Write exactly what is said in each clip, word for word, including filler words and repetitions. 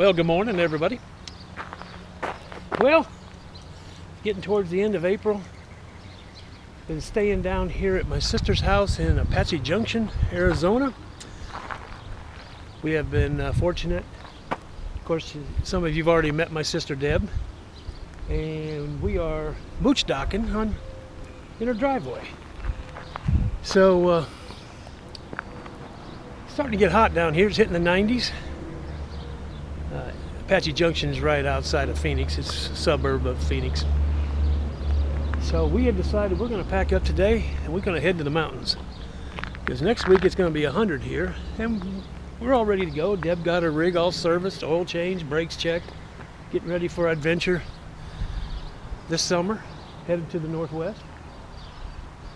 Well, good morning, everybody. Well, getting towards the end of April. Been staying down here at my sister's house in Apache Junction, Arizona. We have been uh, fortunate. Of course, some of you've already met my sister Deb, and we are mooch docking on in her driveway. So, uh, it's starting to get hot down here. It's hitting the nineties. Uh, Apache Junction is right outside of Phoenix. It's a suburb of Phoenix. So we have decided we're going to pack up today and we're going to head to the mountains, because next week it's going to be one hundred here and we're all ready to go. Deb got her rig all serviced, oil changed, brakes checked, getting ready for our adventure this summer, headed to the northwest.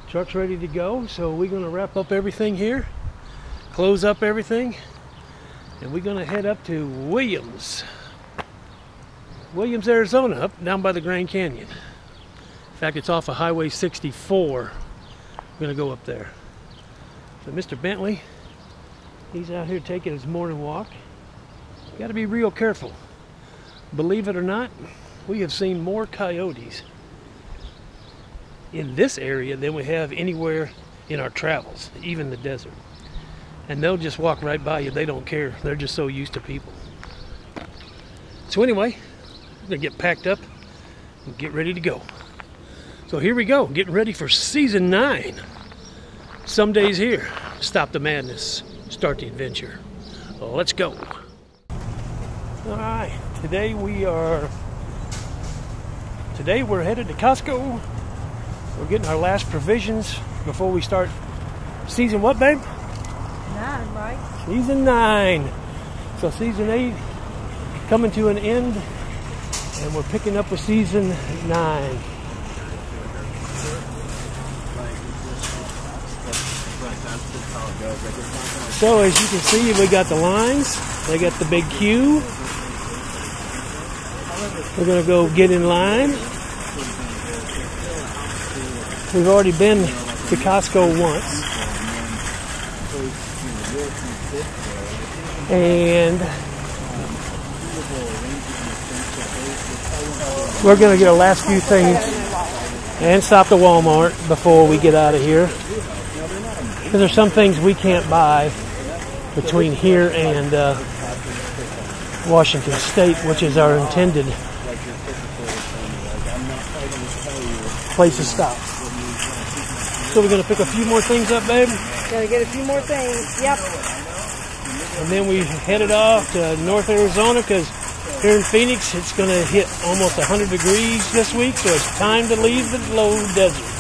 Truck's ready to go, so we're going to wrap up everything here, close up everything, and we're going to head up to Williams, Williams, Arizona, up down by the Grand Canyon. In fact, it's off of Highway sixty-four. We're going to go up there. So Mister Bentley, he's out here taking his morning walk. Got to be real careful. Believe it or not, we have seen more coyotes in this area than we have anywhere in our travels, even the desert. And they'll just walk right by you. They don't care. They're just so used to people. So anyway, we're going to get packed up and get ready to go. So here we go, getting ready for season nine. Some days here. Stop the madness. Start the adventure. Let's go. All right, today we are, today we're headed to Costco. We're getting our last provisions before we start season what, babe? Nine, right? Season nine. So season eight coming to an end, and we're picking up with season nine. So as you can see, we got the lines. They got the big queue. We're gonna go get in line. We've already been to Costco once. And we're gonna get our last few things and stop at Walmart before we get out of here. Because there's some things we can't buy between here and uh, Washington State, which is our intended place to stop. So we're going to pick a few more things up, babe? Going to get a few more things, yep. And then we headed off to North Arizona, because here in Phoenix it's going to hit almost one hundred degrees this week, so it's time to leave the low desert.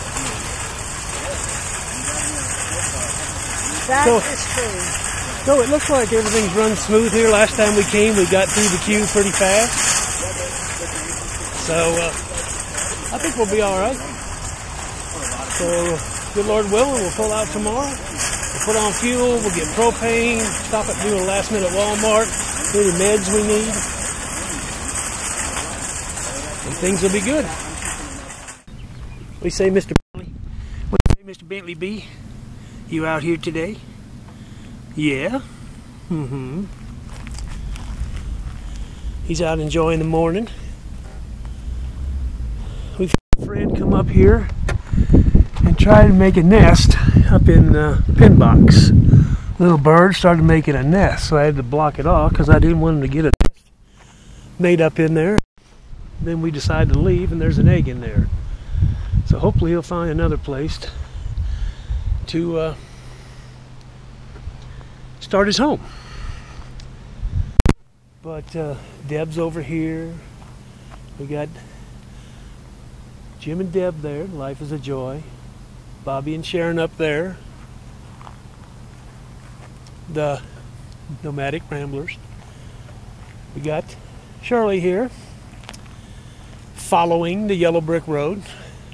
That so, is true. So it looks like everything's run smooth here. Last time we came, we got through the queue pretty fast. So uh, I think we'll be all right. So good Lord willing, we'll pull out tomorrow. We'll put on fuel. We'll get propane. Stop at doing a last minute Walmart. Get the meds we need. And things will be good. We say, Mister Bentley. We say, Mister Bentley B. You out here today? Yeah. Mm-hmm. He's out enjoying the morning. We've had a friend come up here and try to make a nest up in uh, pin box. Little bird started making a nest, so I had to block it off because I didn't want him to get a nest made up in there. Then we decided to leave, and there's an egg in there. So hopefully he'll find another place to uh, start his home. But uh, Deb's over here. We got Jim and Deb there. Life is a joy. Bobby and Sharon up there. The nomadic ramblers. We got Shirley here, following the Yellow Brick Road.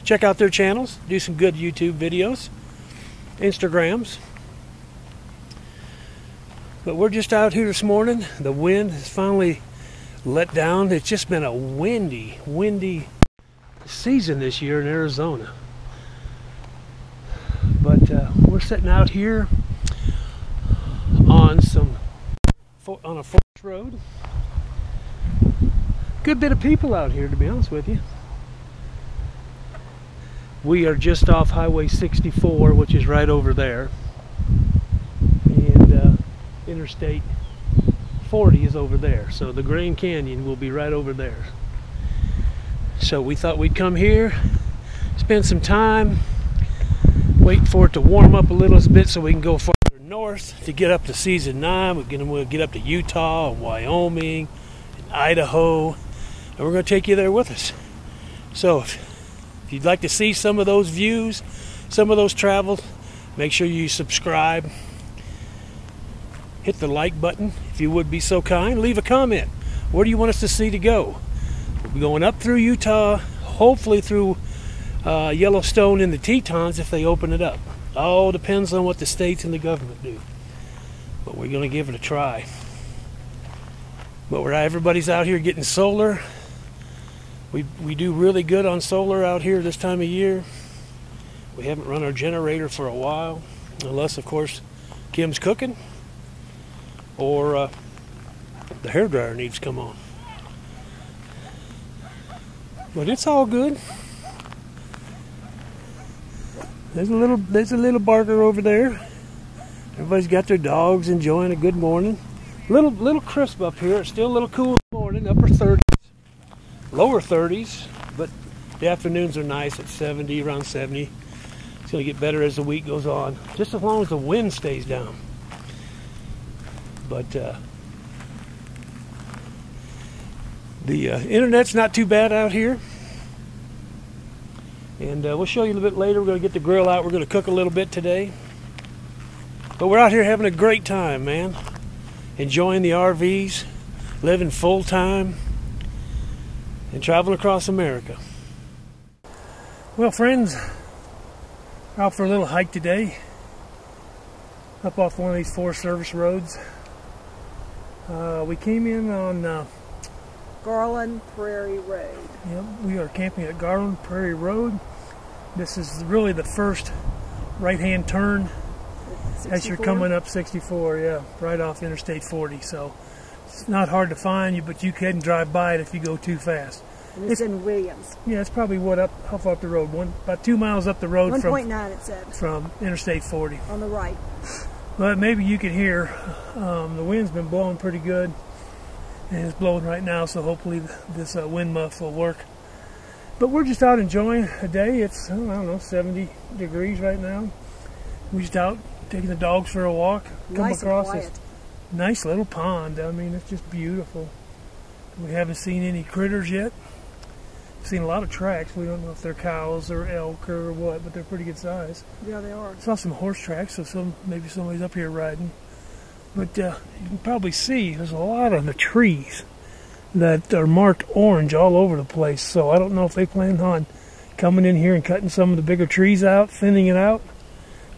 Check out their channels. Do some good YouTube videos. Instagrams. But we're just out here this morning. The wind has finally let down. It's just been a windy, windy season this year in Arizona. But uh, we're sitting out here on some on a forest road. good bit of people out here, to be honest with you. We are just off Highway sixty-four, which is right over there, and uh, Interstate forty is over there, so the Grand Canyon will be right over there. So we thought we'd come here, spend some time, wait for it to warm up a little bit so we can go farther north to get up to season nine. We're gonna, we'll get up to Utah and Wyoming and Idaho, and we're going to take you there with us. So if, if you'd like to see some of those views, some of those travels, make sure you subscribe. Hit the like button if you would be so kind. Leave a comment. Where do you want us to see to go? We'll be going up through Utah, hopefully through uh, Yellowstone and the Tetons if they open it up. All depends on what the states and the government do. But we're going to give it a try. But where everybody's out here getting solar, we, we do really good on solar out here this time of year. We haven't run our generator for a while, unless, of course, Kim's cooking. Or uh, the hairdryer needs to come on. But it's all good. There's a little there's a little barker over there. Everybody's got their dogs, enjoying a good morning. Little little crisp up here. It's still a little cool in the morning, upper thirties, lower thirties, but the afternoons are nice at seventy, around seventy. It's gonna get better as the week goes on, just as long as the wind stays down. But uh, the uh, internet's not too bad out here. And uh, we'll show you a little bit later. We're going to get the grill out. We're going to cook a little bit today. But we're out here having a great time, man. Enjoying the R Vs, living full time, and traveling across America. Well, friends, we're out for a little hike today. Up off one of these Forest Service roads. Uh, we came in on uh, Garland Prairie Road. Yep, we are camping at Garland Prairie Road. This is really the first right-hand turn as you're coming up sixty-four. Yeah, right off Interstate forty. So it's not hard to find you, but you can drive by it if you go too fast. And it's, it's in Williams. Yeah, it's probably what up how far up the road? One about two miles up the road. One point nine, it said. From Interstate forty. On the right. But maybe you could hear um, the wind's been blowing pretty good, and it's blowing right now. So hopefully this uh, wind muff will work. But we're just out enjoying a day. It's I don't know seventy degrees right now. We're just out taking the dogs for a walk. Nice come across and quiet. This nice little pond. I mean, it's just beautiful. We haven't seen any critters yet. Seen a lot of tracks. We don't know if they're cows or elk or what, but they're pretty good size. Yeah, they are. Saw some horse tracks, so some maybe somebody's up here riding. But uh, you can probably see there's a lot of the trees that are marked orange all over the place. So I don't know if they plan on coming in here and cutting some of the bigger trees out, thinning it out.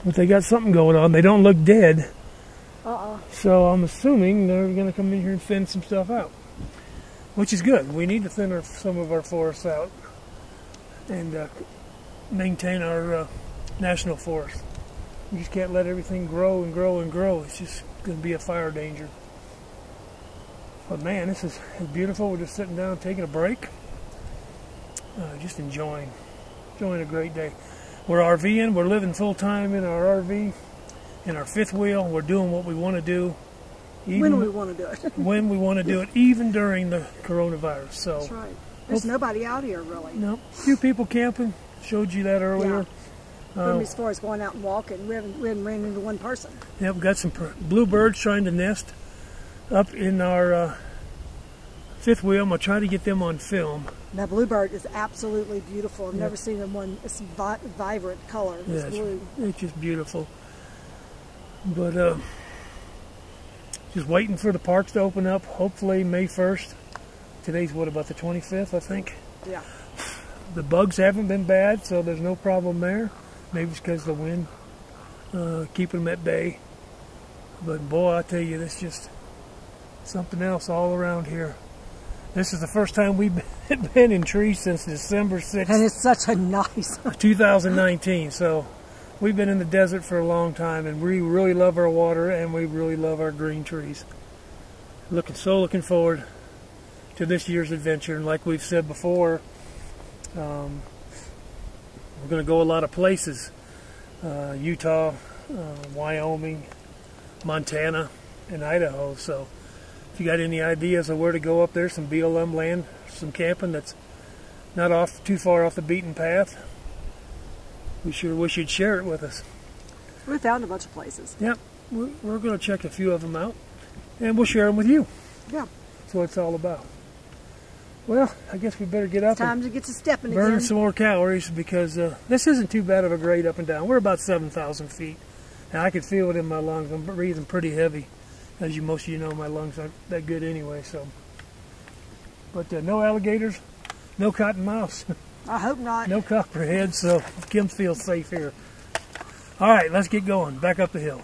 But they got something going on. They don't look dead. Uh-uh. So I'm assuming they're going to come in here and thin some stuff out. Which is good. We need to thin our, some of our forests out and uh, maintain our uh, national forest. You just can't let everything grow and grow and grow. It's just going to be a fire danger. But man, this is beautiful. We're just sitting down taking a break. Uh, just enjoying. Enjoying a great day. We're RVing. We're living full time in our R V. In our fifth wheel. We're doing what we want to do. Even when we want to do it. When we want to do it, even during the coronavirus. So that's right. There's nobody out here, really. No. A few people camping. Showed you that earlier. Yeah. Um, as far as going out and walking, we haven't, we haven't ran into one person. Yeah, we've got some bluebirds trying to nest up in our uh, fifth wheel. I'm going to try to get them on film. That bluebird is absolutely beautiful. I've yeah. never seen them one. It's vi vibrant color. It's yeah, blue. It's, it's just beautiful. But... Uh, Just waiting for the parks to open up, hopefully May first. Today's, what, about the twenty-fifth, I think? Yeah. The bugs haven't been bad, so there's no problem there. Maybe it's because of the wind, uh, keeping them at bay. But boy, I tell you, that's just something else all around here. This is the first time we've been in trees since December sixth. And it's such a nice... two thousand nineteen, so... We've been in the desert for a long time, and we really love our water, and we really love our green trees. Looking so looking forward to this year's adventure. And like we've said before, um, we're going to go a lot of places. Uh, Utah, uh, Wyoming, Montana, and Idaho. So if you got any ideas of where to go up there, some B L M land, some camping that's not off too far off the beaten path, we sure wish you'd share it with us. We found a bunch of places. Yep. We're, we're going to check a few of them out, and we'll share them with you. Yeah. That's what it's all about. Well, I guess we better get up. It's time to get to stepping again. Burn some more calories, because uh, this isn't too bad of a grade up and down. We're about seven thousand feet, and I can feel it in my lungs. I'm breathing pretty heavy. As you most of you know, my lungs aren't that good anyway. So, but uh, no alligators, no cottonmouths. I hope not. No copperheads, so Kim feels safe here. All right, let's get going. Back up the hill.